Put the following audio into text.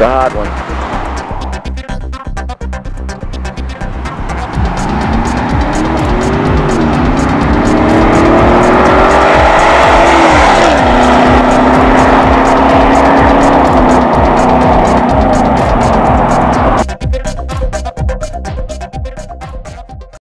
It's a hard one.